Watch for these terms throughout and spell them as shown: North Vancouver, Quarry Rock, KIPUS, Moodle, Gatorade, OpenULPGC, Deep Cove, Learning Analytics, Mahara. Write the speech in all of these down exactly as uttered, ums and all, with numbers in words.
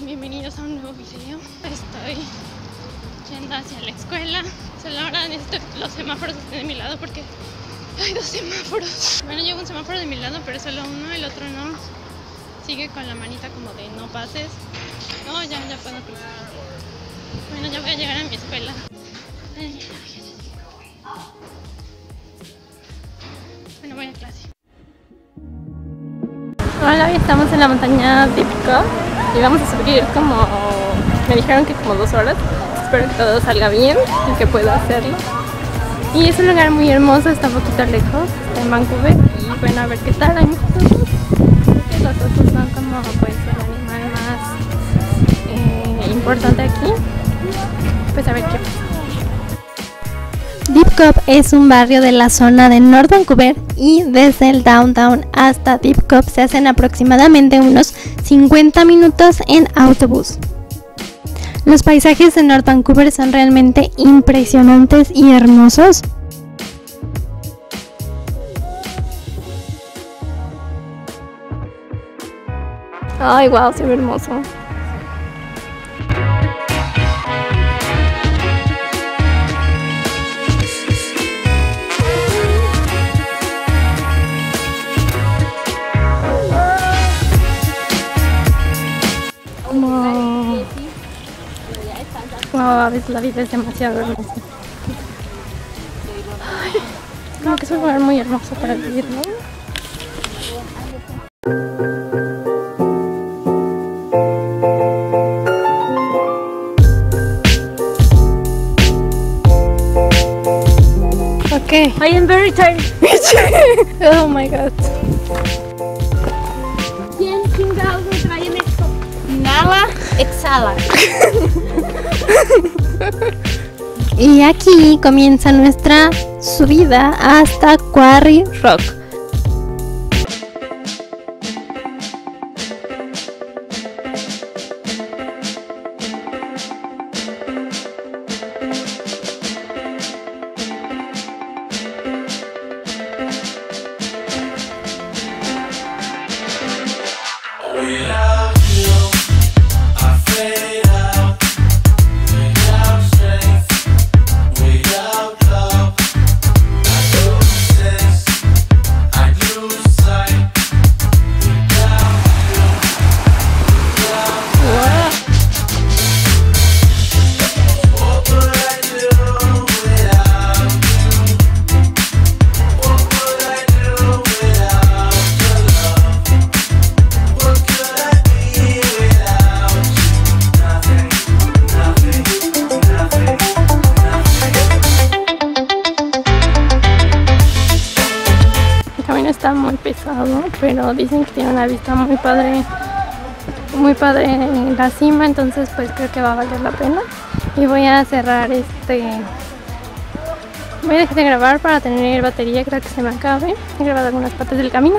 Bienvenidos a un nuevo video. Estoy yendo hacia la escuela. Solo ahora necesito que los semáforos estén de mi lado porque hay dos semáforos. Bueno, llevo un semáforo de mi lado, pero solo uno, el otro no. Sigue con la manita como de no pases. No, ya, ya puedo cruzar. Bueno, ya voy a llegar a mi escuela. Ay, bueno, voy a clase. Hola, hoy estamos en la montaña Deep Cove y vamos a subir como... me dijeron que como dos horas. Espero que todo salga bien y que pueda hacerlo. Y es un lugar muy hermoso, está un poquito lejos, está en Vancouver. Y bueno, a ver qué tal, hay muchos osos. Creo que los osos son como pues el animal más eh, importante aquí. Pues a ver qué pasa. Deep Cove es un barrio de la zona de North Vancouver y desde el downtown hasta Deep Cove se hacen aproximadamente unos cincuenta minutos en autobús. Los paisajes de North Vancouver son realmente impresionantes y hermosos. Ay, wow, se ve hermoso. No, a veces la vida es demasiado hermosa. Ay, creo que es un lugar muy hermoso para vivir, ¿no? Okay. I am very tired. Oh my god. Inhala, exhala. Y aquí comienza nuestra subida hasta Quarry Rock. Está muy pesado, pero dicen que tiene una vista muy padre muy padre en la cima, entonces pues creo que va a valer la pena. Y voy a cerrar este voy a dejar de grabar para tener batería, creo que se me acabe. He grabado algunas partes del camino,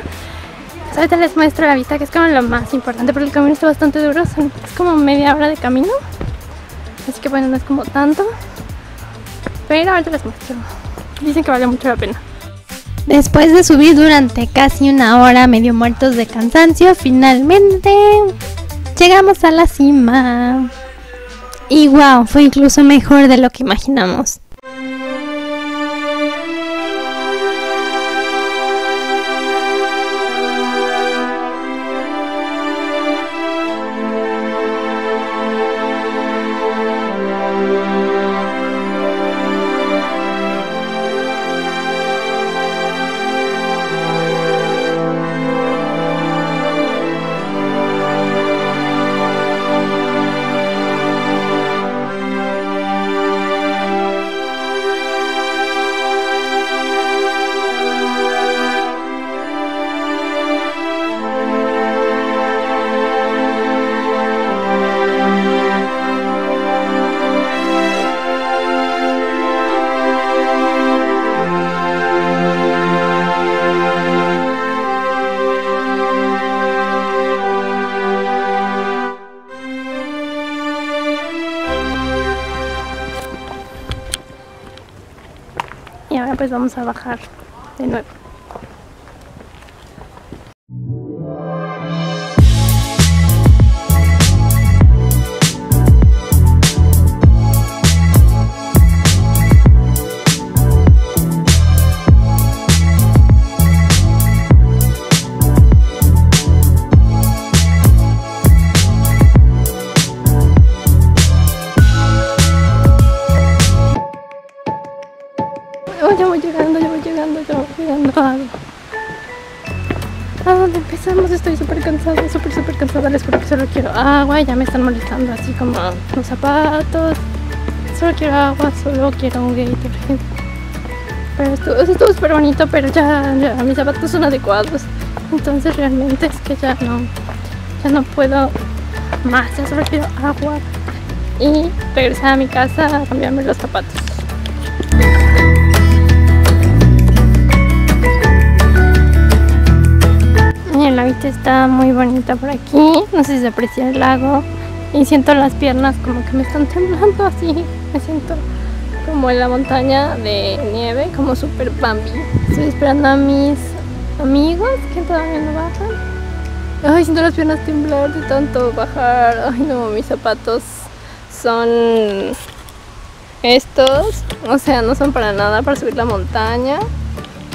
pues ahorita les muestro la vista, que es como lo más importante, porque el camino está bastante duro, son, es como media hora de camino, así que bueno, no es como tanto, pero ahorita les muestro. Dicen que vale mucho la pena. Después de subir durante casi una hora, medio muertos de cansancio, finalmente llegamos a la cima. Y wow, fue incluso mejor de lo que imaginamos. Y ahora pues vamos a bajar de nuevo. dónde empezamos? Estoy súper cansada, súper, súper cansada. Les juro que solo quiero agua. Ya me están molestando así como los zapatos. Solo quiero agua, solo quiero un Gatorade. Pero estuvo, estuvo súper bonito, pero ya, ya mis zapatos son adecuados. Entonces realmente es que ya no, ya no puedo más. Ya solo quiero agua y regresar a mi casa a cambiarme los zapatos. La vista está muy bonita por aquí, no sé si se aprecia el lago, y siento las piernas como que me están temblando así, me siento como en la montaña de nieve, como super Bambi. Estoy esperando a mis amigos que todavía no bajan. Ay, siento las piernas temblar de tanto bajar. Ay no, mis zapatos son estos, o sea, no son para nada para subir la montaña.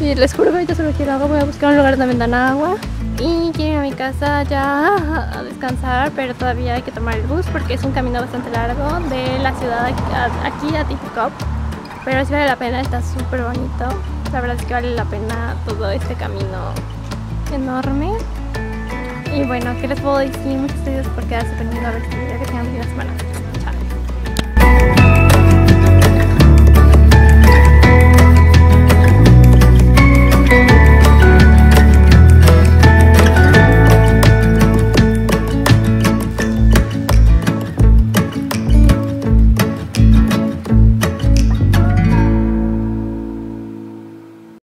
Y les juro que ahorita solo quiero agua, voy a buscar un lugar donde vendan agua y quiero ir a mi casa ya a descansar, pero todavía hay que tomar el bus porque es un camino bastante largo de la ciudad aquí a Deep Cove, pero sí vale la pena, está súper bonito, la verdad es que vale la pena todo este camino enorme. Y bueno, ¿qué les puedo decir? Muchas gracias por quedarse conmigo, a ver si tengan una semana.